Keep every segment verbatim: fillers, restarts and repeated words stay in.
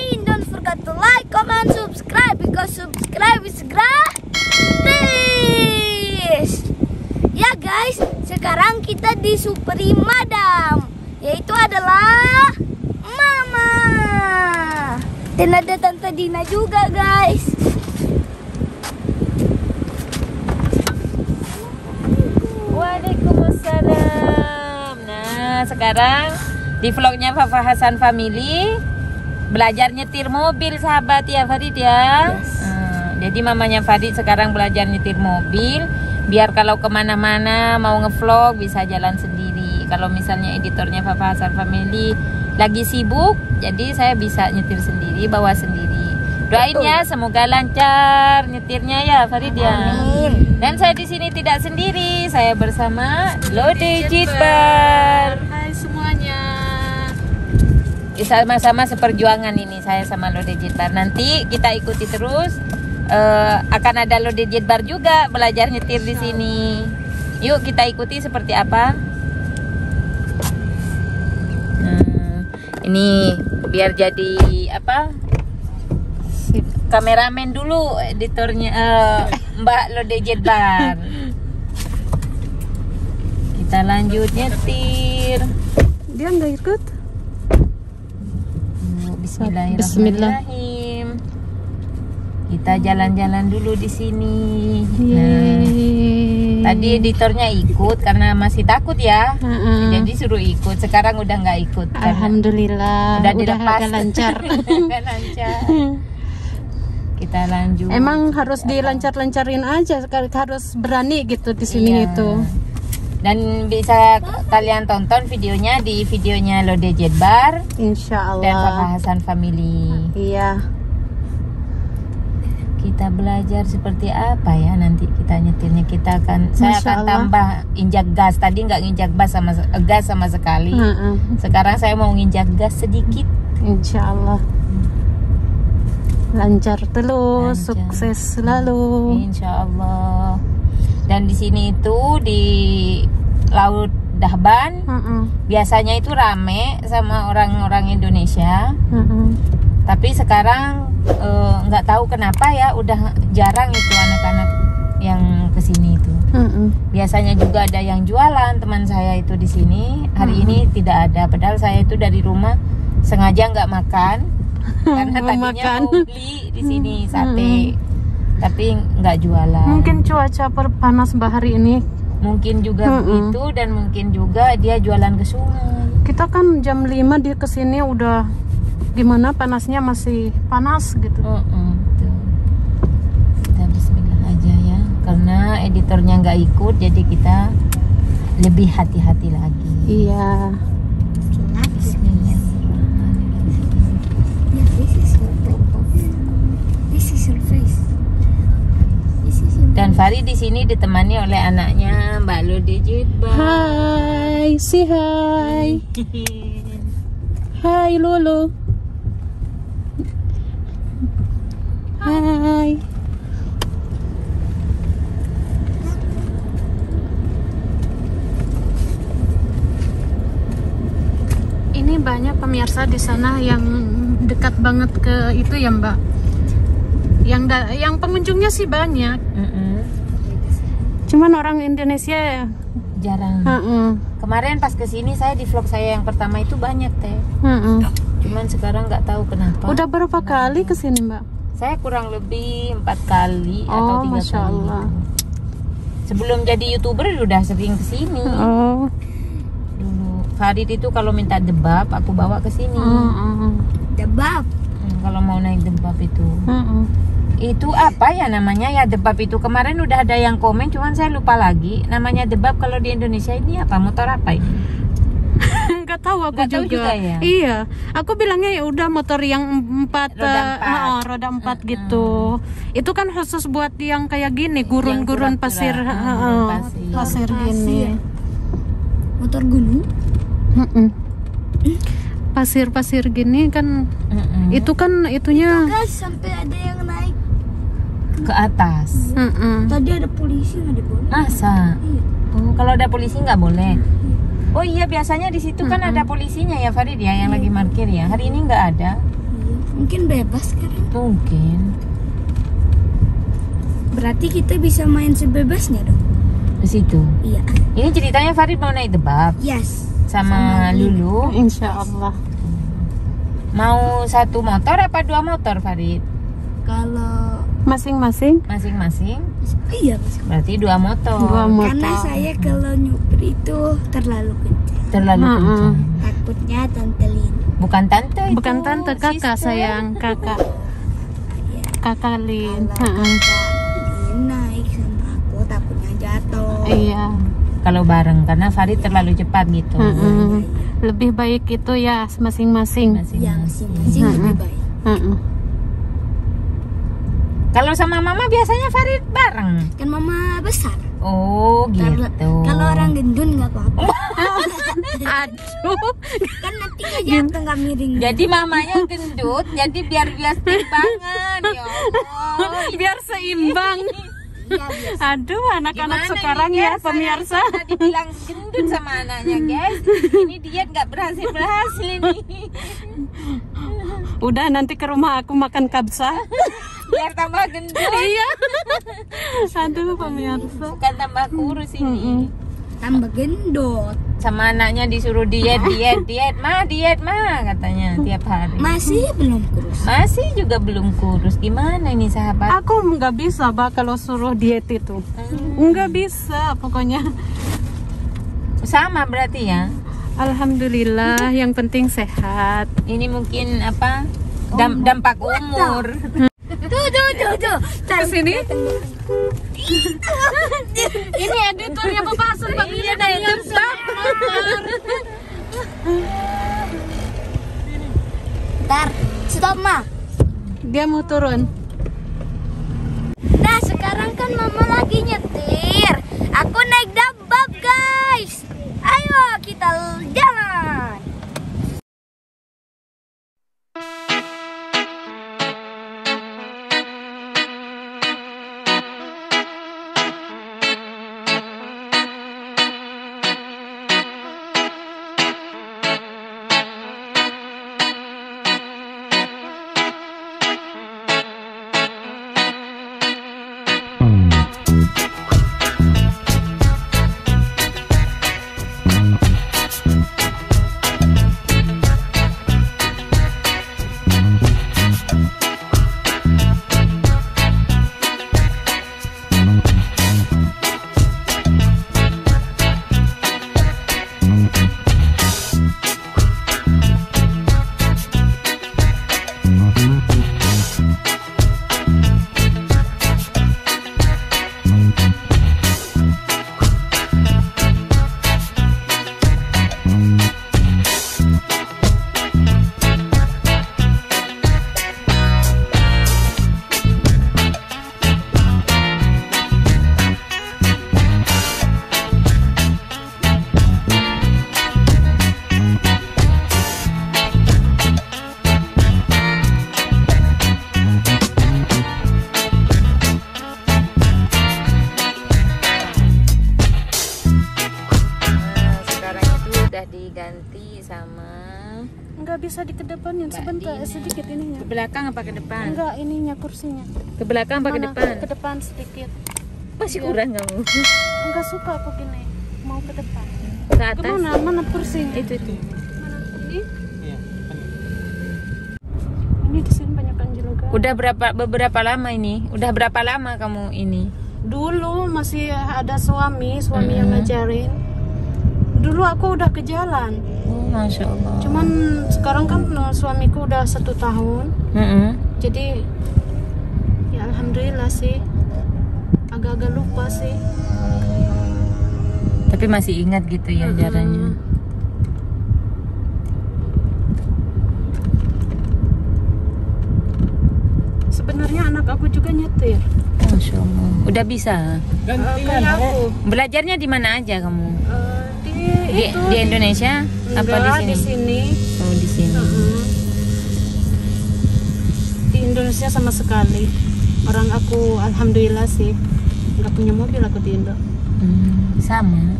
watching. Don't forget to like, comment, subscribe, because subscribe is gratis. Ya guys, sekarang kita di Superi Madam, yaitu adalah Mama. Dan ada Tante Dina juga guys. Waalaikumsalam. Nah, sekarang di vlognya Fafa Hasan Family belajar nyetir mobil sahabat ya Fadid ya. Yes. Hmm, jadi mamanya Fadid sekarang belajar nyetir mobil, biar kalau kemana-mana mau ngevlog bisa jalan sendiri. Kalau misalnya editornya Fafa Hasan Family lagi sibuk, jadi saya bisa nyetir sendiri, bawa sendiri. Doain betul. Ya, semoga lancar nyetirnya ya Farid ya. Amin. Dan saya di sini tidak sendiri, saya bersama Lode Jedbar. Hai semuanya. Sama-sama seperjuangan ini saya sama Lode Jedbar. Nanti kita ikuti terus. Uh, akan ada Lode Jedbar juga belajar nyetir di sini. Yuk kita ikuti seperti apa. Hmm, ini biar jadi apa? Kameramen dulu editornya uh, Mbak Lode Jedbar. Kita lanjut nyetir. Dia nggak ikut. Bismillahirrahmanirrahim. Bismillah. Kita jalan-jalan dulu di sini. Nah, tadi editornya ikut karena masih takut ya. Uh-uh. Jadi suruh ikut. Sekarang udah nggak ikut. Alhamdulillah. Udah dilepas. Udah lancar. Udah lancar. Kita lanjut. Emang harus dilancar-lancarin aja. Harus berani gitu di sini iya. Itu. Dan bisa kalian tonton videonya di videonya Lode Jedbar. Insya Allah. Dan Fafa Hasan Family. Iya. Kita belajar seperti apa ya nanti kita nyetirnya, kita akan saya akan tambah injak gas. Tadi nggak nginjak bas sama gas sama sekali. Uh -uh. Sekarang saya mau nginjak gas sedikit. Insya Allah lancar terus, lancar. Sukses selalu. Insya Allah. Dan di sini itu di Laut Dahban uh -uh. biasanya itu rame sama orang-orang Indonesia. Uh -uh. Tapi sekarang nggak uh, tahu kenapa ya udah jarang itu anak-anak yang kesini itu. Mm-mm. Biasanya juga ada yang jualan, teman saya itu di sini hari Mm-mm. ini tidak ada. Padahal saya itu dari rumah sengaja nggak makan karena tadinya makan. Mau beli di sini sate, Mm-mm. tapi nggak jualan. Mungkin cuaca perpanas hari ini. Mungkin juga Mm-mm. itu, dan mungkin juga dia jualan ke sungai. Kita kan jam lima dia kesini udah. Gimana panasnya masih panas gitu. Oh, oh, tuh. Kita bismillah aja ya. Karena editornya nggak ikut, jadi kita lebih hati-hati lagi. Iya. Bismillah. Dan Fari di sini ditemani oleh anaknya Mbak Lode Jedbar. Hai, si hai. Hai Lulu. Hai. Ini banyak pemirsa di sana yang dekat banget ke itu ya Mbak. Yang yang pengunjungnya sih banyak. Mm-hmm. Cuman orang Indonesia jarang. Mm-hmm. Kemarin pas kesini saya di vlog saya yang pertama itu banyak teh. Mm-hmm. Cuman sekarang nggak tahu kenapa. Udah berapa kenapa. Kali kesini Mbak? Saya kurang lebih empat kali oh, atau tiga Masya kali. Allah. Sebelum jadi youtuber udah sering kesini. Oh. Dulu Farid itu kalau minta debab aku bawa kesini. Uh, uh. Debab. Hmm, kalau mau naik debab itu. Uh, uh. Itu apa ya namanya ya debab itu? Kemarin udah ada yang komen, cuman saya lupa lagi. Namanya debab kalau di Indonesia ini apa? Motor apa ini? Nggak tahu aku Nggak juga, tahu juga ya? Iya aku bilangnya ya udah motor yang empat roda empat, uh, roda empat mm -hmm. gitu. Itu kan khusus buat yang kayak gini gurun-gurun pasir, uh, pasir pasir gini motor gunung mm -mm. pasir-pasir gini kan mm -mm. itu kan itunya itu guys, sampai ada yang naik ke atas mm -mm. tadi ada polisi nggak boleh masa iya. Oh, kalau ada polisi nggak boleh mm -hmm. Oh iya biasanya di situ mm -hmm. kan ada polisinya ya Farid ya yang mm -hmm. lagi parkir ya. Hari ini nggak ada. Mm -hmm. Mungkin bebas sekarang. Mungkin. Berarti kita bisa main sebebasnya dong. Ke situ. Iya. Ini ceritanya Farid mau naik debab. Yes. Sama, sama Lulu. Insya Allah. Mau satu motor apa dua motor Farid? Kalau masing-masing. Masing-masing. Iya. Masing-masing. Berarti dua motor. Dua motor. Karena saya kalau nyupir itu terlalu kencang. Terlalu nah, kencang. Takutnya tante Lina. Bukan tante itu. Bukan tante kakak sister. Sayang kakak. Ya. Kakak Lin. Naik sama aku takutnya jatuh. Iya. Kalau bareng karena Farid terlalu cepat gitu. Mm-hmm. Lebih baik itu ya masing-masing. Ya, masing-masing mm-hmm. lebih baik. Mm-hmm. Kalau sama mama biasanya Farid bareng. Kan mama besar. Oh gitu. Kalau orang gendun nggak apa-apa. Aduh. Kan nanti jatuh nggak miring. Jadi mamanya gendut, jadi biar biar banget. Ya Allah. Biar seimbang. Ya, aduh anak-anak sekarang ya pemirsa. Tadi bilang gendut sama anaknya guys. Ini diet nggak berhasil-berhasil ini. Udah nanti ke rumah aku makan kabsa. Biar tambah gendut. Iya. Aduh pemirsa. Bukan tambah kurus ini. Tambah gendut. Sama anaknya disuruh diet diet diet mah diet mah katanya tiap hari. Masih belum kurus. Masih juga belum kurus. Gimana ini sahabat? Aku nggak bisa bah kalau suruh diet itu. Hmm. Nggak bisa pokoknya. Sama berarti ya. Alhamdulillah yang penting sehat. Ini mungkin apa? Dam dampak umur. Tuh tuh tuh tuh. Ke sini. Ini editornya Bapak Hasan Family dari Dahban. Bentar. Stop ma, dia mau turun. Nah sekarang kan mama lagi nyetir, aku naik debab guys. Ayo kita jalan. Bisa di ke depan yang sebentar Dina. Sedikit ininya. Ke belakang apa ke depan? Enggak, ininya kursinya. Ke belakang apa ke depan? Ke depan sedikit. Masih kurang kamu. Enggak suka aku gini. Mau ke depan. Ke atas. Kemana? Mana kursinya? Itu itu. Mana ini? Iya, ini di sini banyak anjloga. Udah berapa beberapa lama ini? Udah berapa lama kamu ini? Dulu masih ada suami, suami mm-hmm. yang ngajarin. Dulu aku udah ke jalan. Masya Allah. Cuman sekarang kan suamiku udah satu tahun, mm-hmm. jadi ya alhamdulillah sih, agak-agak lupa sih. Tapi masih ingat gitu ya mm-hmm. jalannya. Sebenarnya anak aku juga nyetir. Masya Allah. Udah bisa. Gantian aku. Belajarnya di mana aja kamu? Uh, di, di, itu, di Indonesia. Apa di sini? Oh di sini. Uh-huh. Di Indonesia sama sekali. Orang aku alhamdulillah sih nggak punya mobil aku di Indo. Hmm, sama.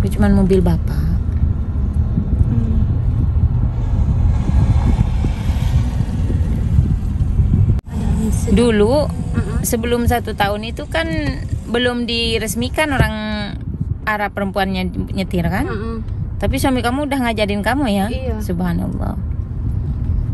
Aku cuman mobil bapak. Hmm. Dulu mm-hmm. sebelum satu tahun itu kan belum diresmikan orang Arab perempuannya nyetir kan. Mm-hmm. Tapi suami kamu udah ngajarin kamu ya. Iya. Subhanallah.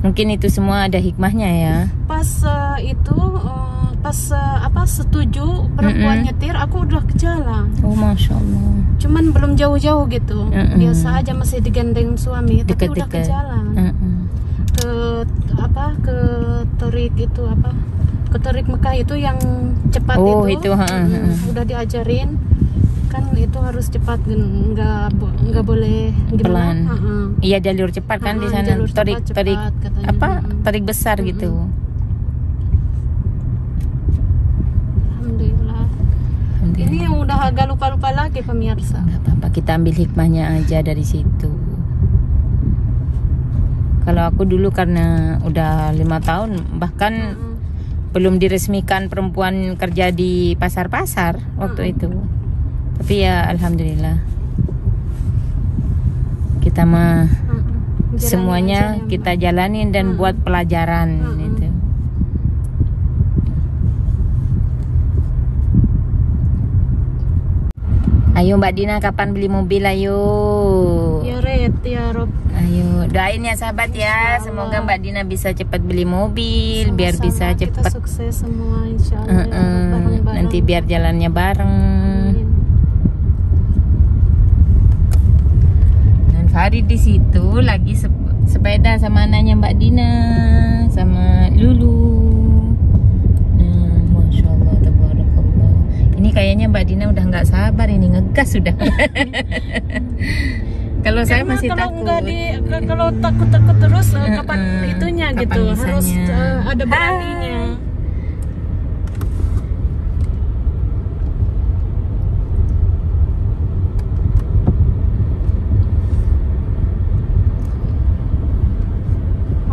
Mungkin itu semua ada hikmahnya ya. Pas uh, itu uh, pas uh, apa setuju perempuan mm-hmm. nyetir, aku udah ke jalan. Oh masya Allah. Cuman belum jauh-jauh gitu. Mm-hmm. Biasa aja masih digandeng suami. Deket-deket. Tapi udah ke jalan. Mm-hmm. Ke apa ke terik itu apa ke terik Mekah itu yang cepat. Oh, itu, itu ha, ha. Udah diajarin kan itu harus cepat, nggak nggak boleh pelan. Iya jalur cepat kan ha, di sana terik cepat, terik katanya. Apa terik besar ha, ha. Gitu. Alhamdulillah. Alhamdulillah. Ini udah agak lupa-lupa lagi pemirsa. Nggak apa-apa, kita ambil hikmahnya aja dari situ. Kalau aku dulu karena udah lima tahun bahkan hmm. belum diresmikan perempuan kerja di pasar-pasar waktu hmm. itu. Tapi ya alhamdulillah kita mah hmm. semuanya aja, kita jalanin dan hmm. buat pelajaran hmm. itu. Ayo Mbak Dina, kapan beli mobil? Ayo. Ya Red, ya Rob. Ayo, doain ya sahabat ya, semoga Mbak Dina bisa cepat beli mobil. Sama-sama, biar bisa cepat sukses semua insyaallah. Uh -uh. ya, nanti biar jalannya bareng. Amin. Dan Farid di situ lagi sep sepeda sama anaknya Mbak Dina, sama Lulu. Nah, masya Allah, tabarakallah. Ini kayaknya Mbak Dina udah nggak sabar ini ngegas sudah. Kalau saya masih kalau takut. Enggak di, kalau takut-takut terus uh, kapan uh, itunya kapan gitu misalnya. Harus uh, ada beraninya.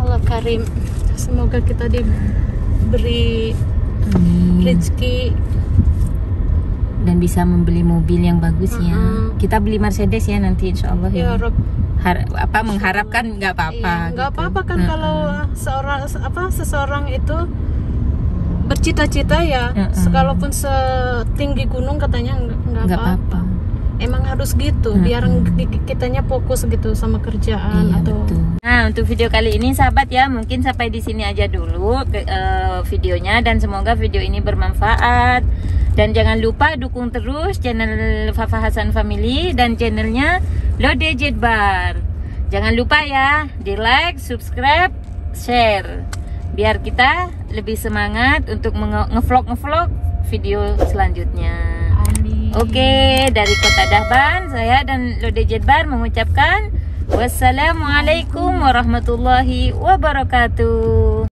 Ah. Allah Karim, semoga kita diberi Amin. Rezeki dan bisa membeli mobil yang bagus ya. Uh-huh. Kita beli Mercedes ya nanti insyaallah ya. Ya Har apa mengharapkan nggak apa-apa. Nggak iya, gitu. Apa-apa kan uh-huh. kalau seorang apa seseorang itu bercita-cita ya, uh-huh. sekalipun setinggi gunung katanya nggak apa-apa. Emang harus gitu uh-huh. biar kitanya fokus gitu sama kerjaan iya, atau. Betul. Nah, untuk video kali ini sahabat ya, mungkin sampai di sini aja dulu ke, uh, videonya dan semoga video ini bermanfaat. Dan jangan lupa dukung terus channel Fafa Hasan Family dan channelnya Lode Jedbar. Jangan lupa ya, di like, subscribe, share. Biar kita lebih semangat untuk nge-vlog-nge-vlog video selanjutnya. Amin. Oke, dari kota Dahban, saya dan Lode Jedbar mengucapkan wassalamualaikum warahmatullahi wabarakatuh.